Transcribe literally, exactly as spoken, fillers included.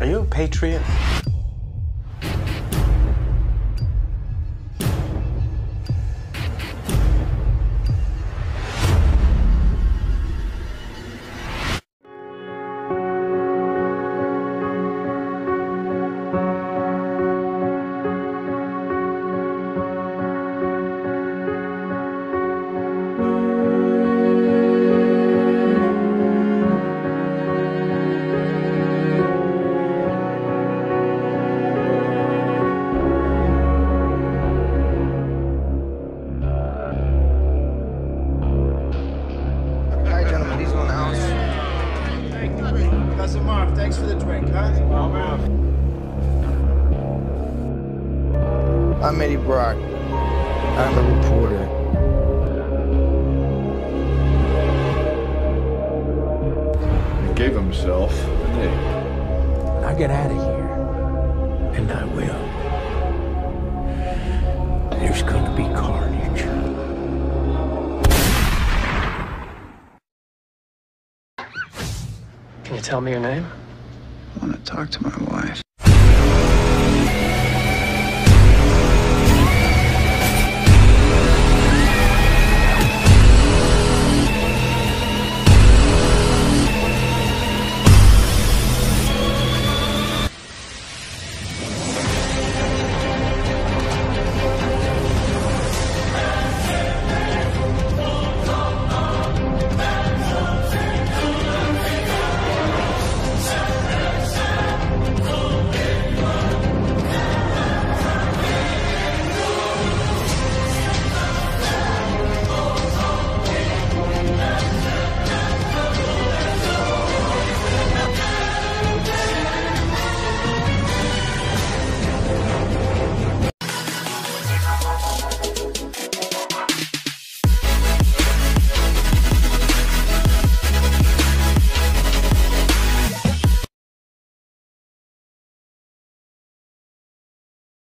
Are you a patriot? Thanks for the drink, huh? I'm Eddie Brock. I'm a reporter. He gave himself a name. I get out of here, and I will. There's going to be carnage. Can you tell me your name? I want to talk to my wife.